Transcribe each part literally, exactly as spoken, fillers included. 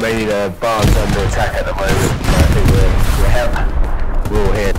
mainly the barn's under attack at the moment. I think we're, we're out. We're all here.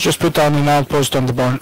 Just put down an outpost on the barn.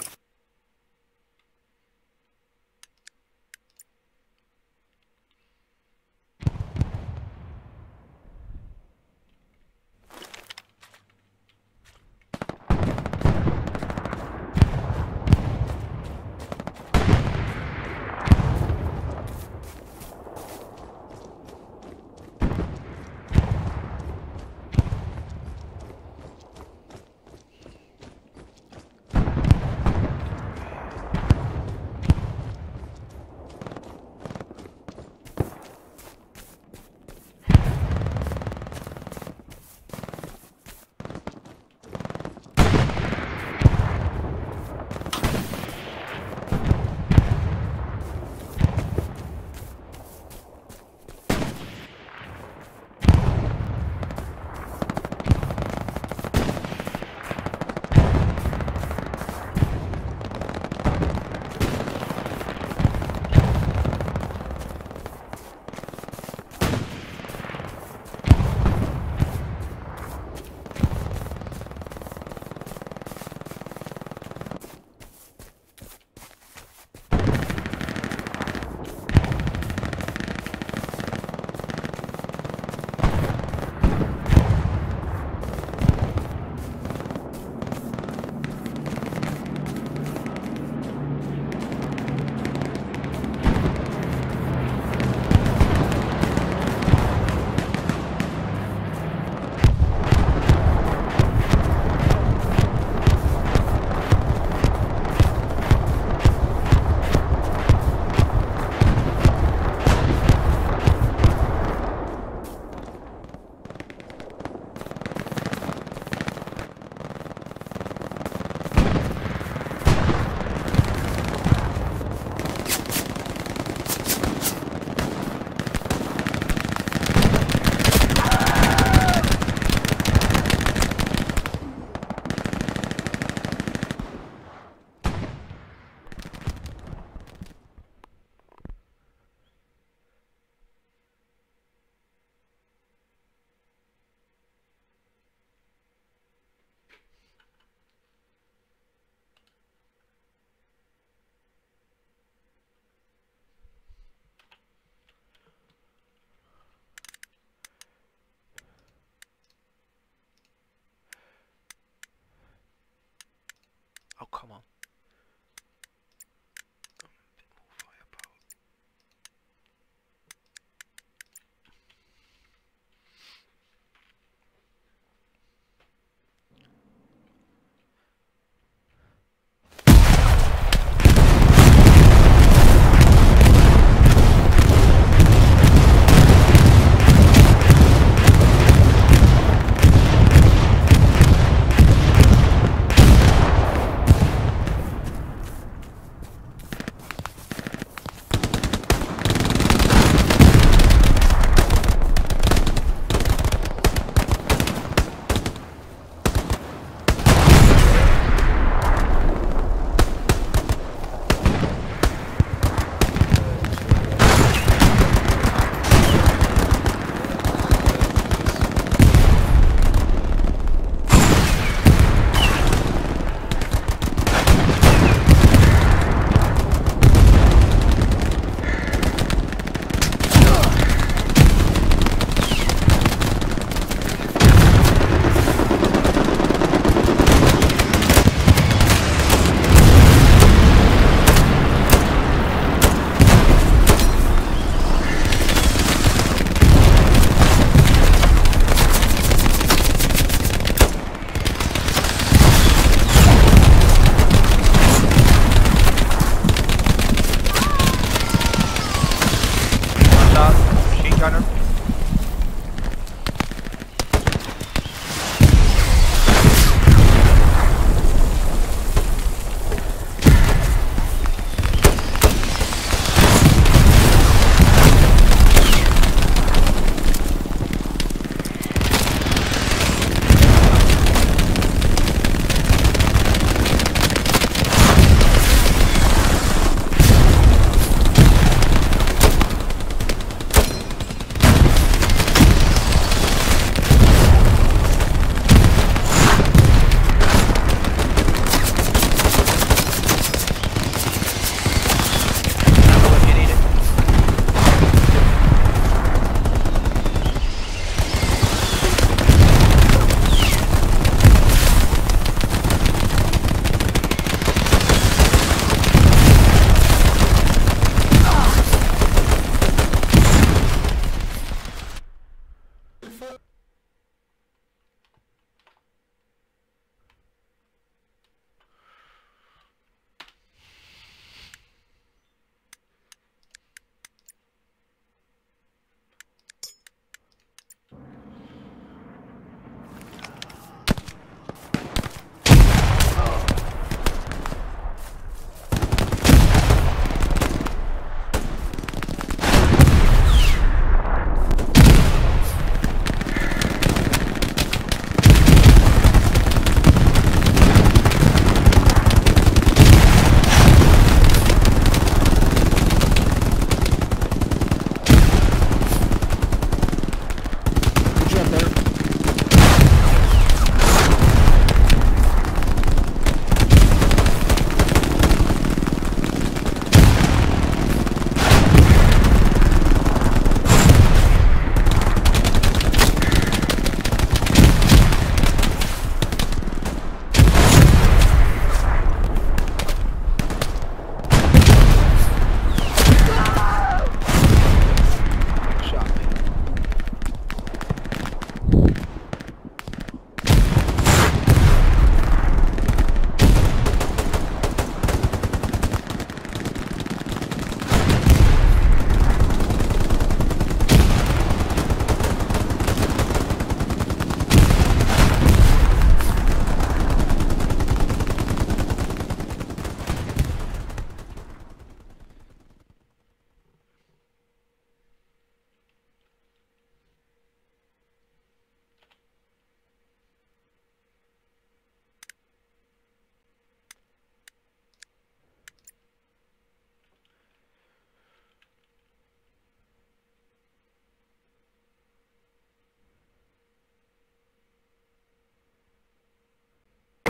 Oh, come on.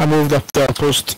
I moved up the outpost.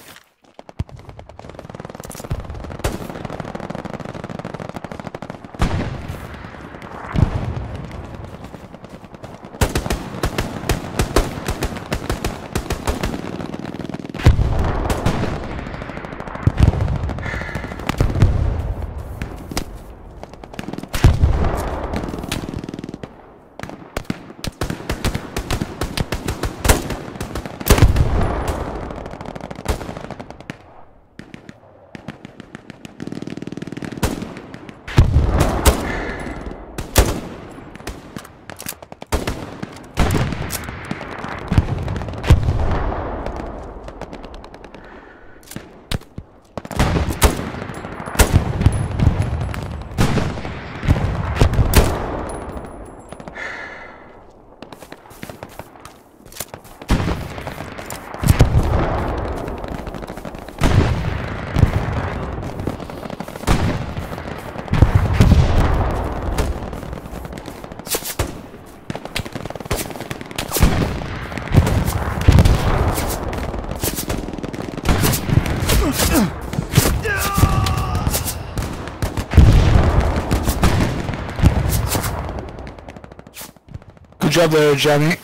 Good job there, Johnny.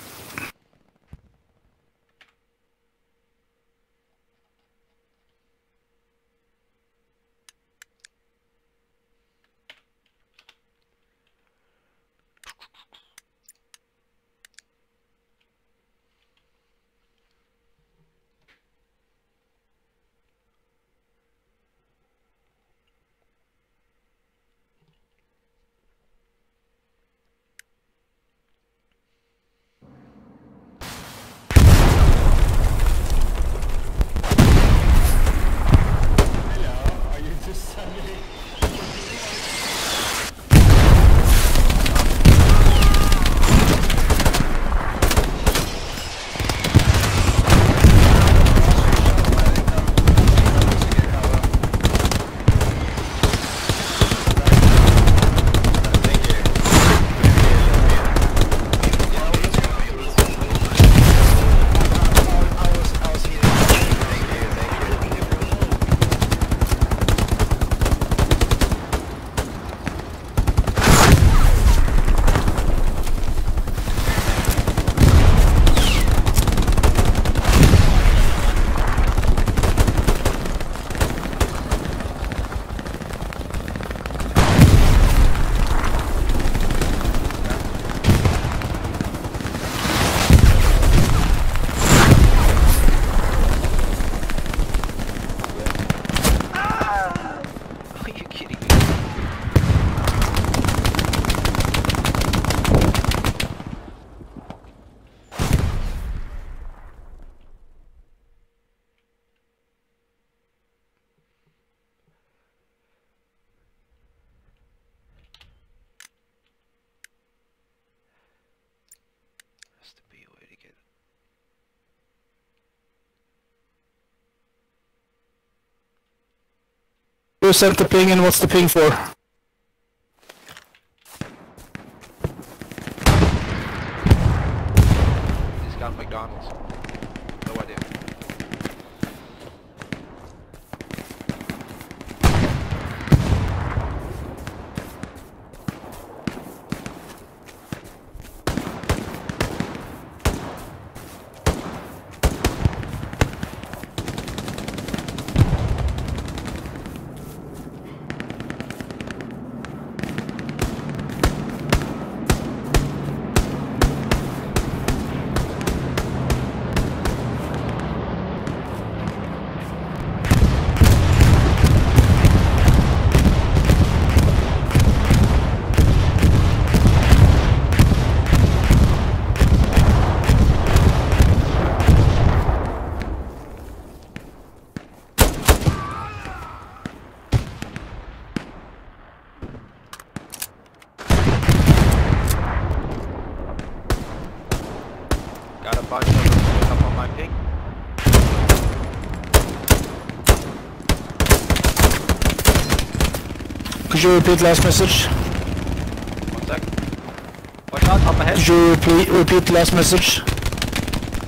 Who sent the ping and what's the ping for? He's got McDonald's. No idea. Could you repeat last message? One sec. Watch out, up ahead. Could you repeat, repeat last message?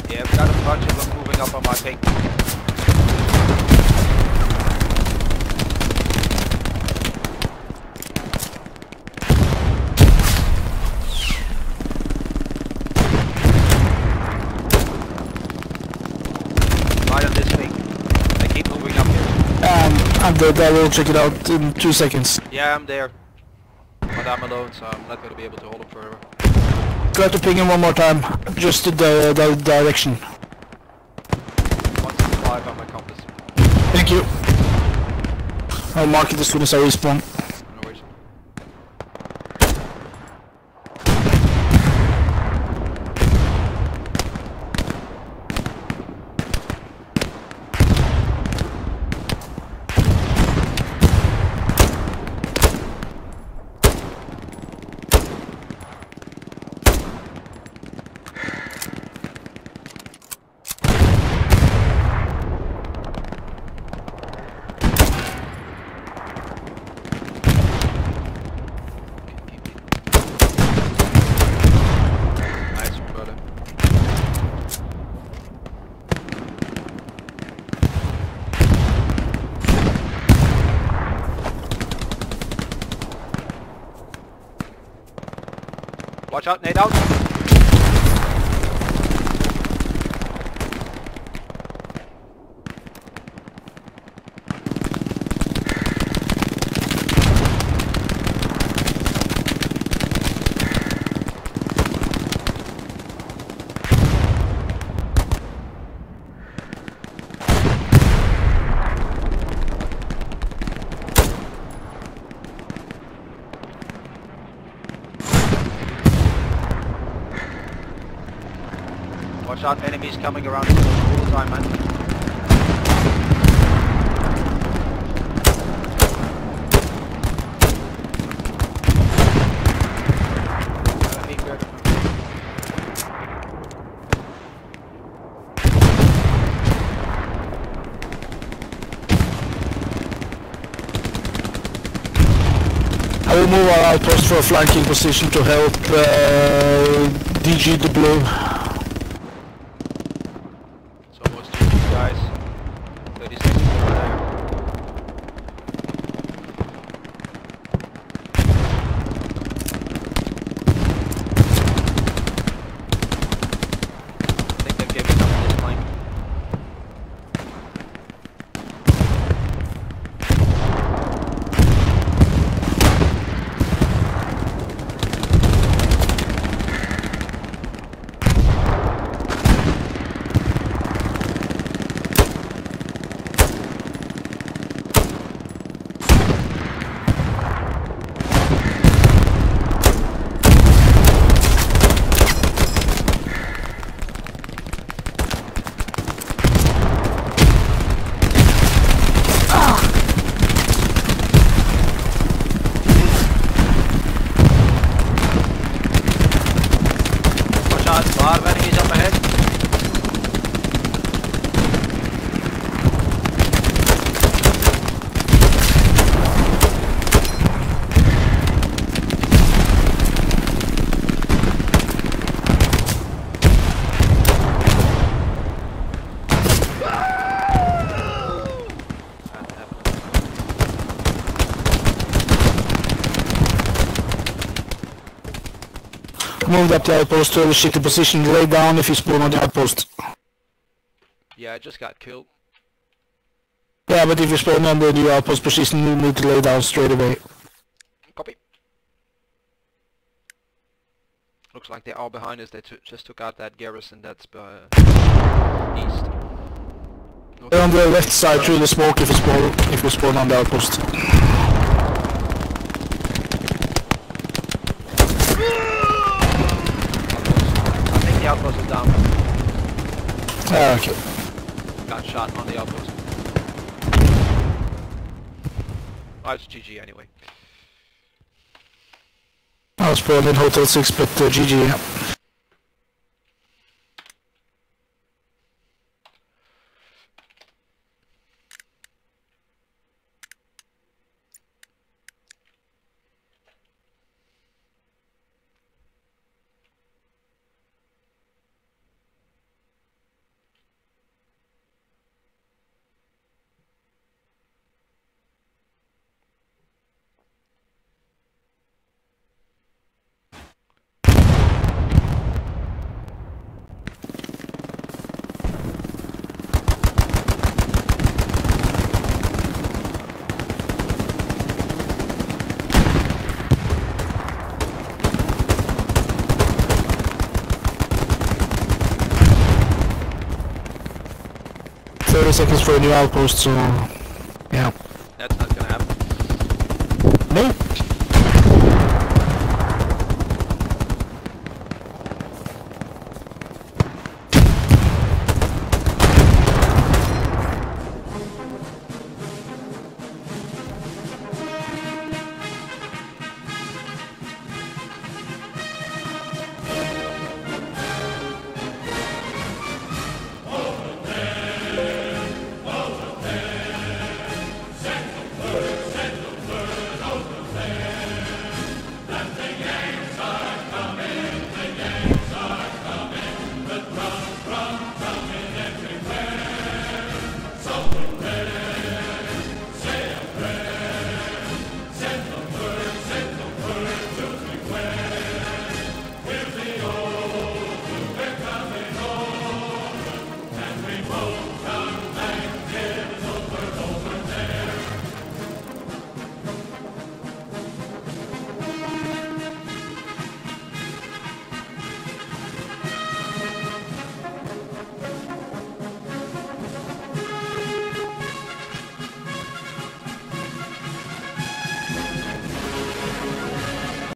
Yeah, we've got a bunch of them moving coming up on my ping. Right on this ping. I keep moving up here. Um, I'm dead, I will check it out in two seconds. Yeah, I'm there. But I'm alone, so I'm not going to be able to hold him forever. Try to ping him one more time, just in the, the direction. one sixty-five on my compass. Thank you. I'll mark it as soon as I respawn. No worries. Watch out, nade out. Watch out, enemies coming around all the time, man. I will move our outpost for a flanking position to help uh, DGdoubleU. Moved up the outpost to a shitty position, lay down if you spawn on the outpost. Yeah, I just got killed. Yeah, but if you spawn on the new outpost position, you need to lay down straight away. Copy. Looks like they are behind us, they just took out that garrison that's uh, east. Okay. They're on the left side through the smoke if you spawn, if you spawn on the outpost. Outpost is down. Ah, okay. Got shot on the outpost. Oh, it's G G anyway. I was probably in Hotel six, but uh, G G, yeah. thirty seconds for a new outpost, so yeah. That's not gonna happen. Nope.